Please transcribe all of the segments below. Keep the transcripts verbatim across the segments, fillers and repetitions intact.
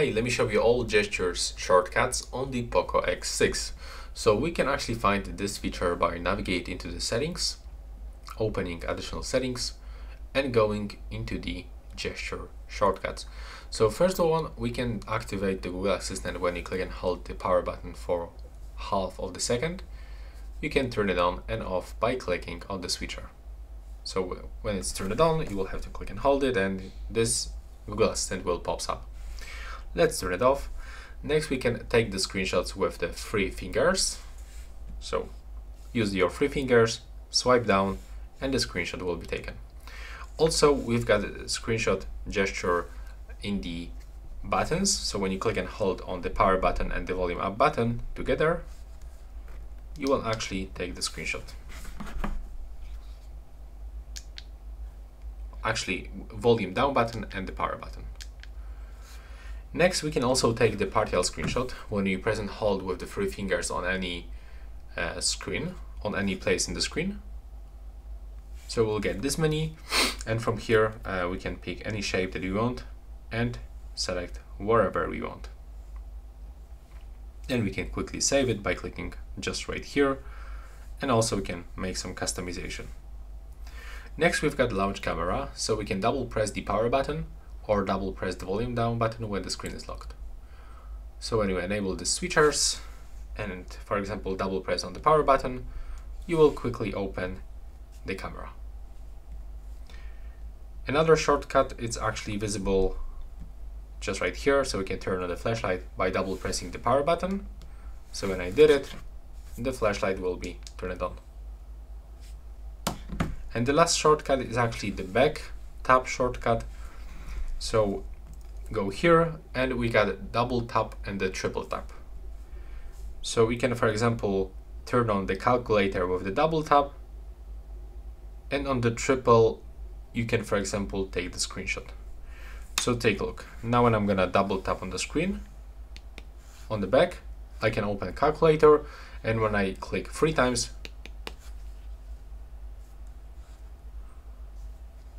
hey, let me show you all gestures shortcuts on the POCO X six. So we can actually find this feature by navigating into the settings, opening additional settings, and going into the gesture shortcuts. So first of all, we can activate the Google Assistant when you click and hold the power button for half of the second. You can turn it on and off by clicking on this feature. So when it's turned on, you will have to click and hold it, and this Google Assistant will pop up. Let's turn it off. Next, we can take the screenshots with the three fingers. So use your three fingers, swipe down, and the screenshot will be taken. Also, we've got a screenshot gesture in the buttons. So when you click and hold on the power button and the volume up button together, you will actually take the screenshot. Actually, volume down button and the power button. Next, we can also take the partial screenshot when you press and hold with the three fingers on any uh, screen, on any place in the screen. So we'll get this many, and from here uh, we can pick any shape that we want and select wherever we want. Then we can quickly save it by clicking just right here, and also we can make some customization. Next, we've got launch camera, so we can double press the power button or double press the volume down button when the screen is locked. So when you enable the switchers and, for example, double press on the power button, you will quickly open the camera. Another shortcut is actually visible just right here, so we can turn on the flashlight by double pressing the power button. So when I did it, the flashlight will be turned on. And the last shortcut is actually the back tap shortcut. So go here, and we got a double tap and the triple tap. So we can, for example, turn on the calculator with the double tap, and on the triple you can, for example, take the screenshot. So take a look. Now when I'm gonna double tap on the screen, on the back, I can open a calculator, and when I click three times,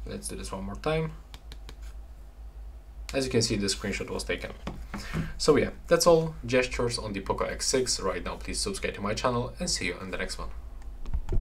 let's do this one more time. As you can see, the screenshot was taken. So yeah, that's all gestures on the POCO X six right now. Please subscribe to my channel and see you in the next one.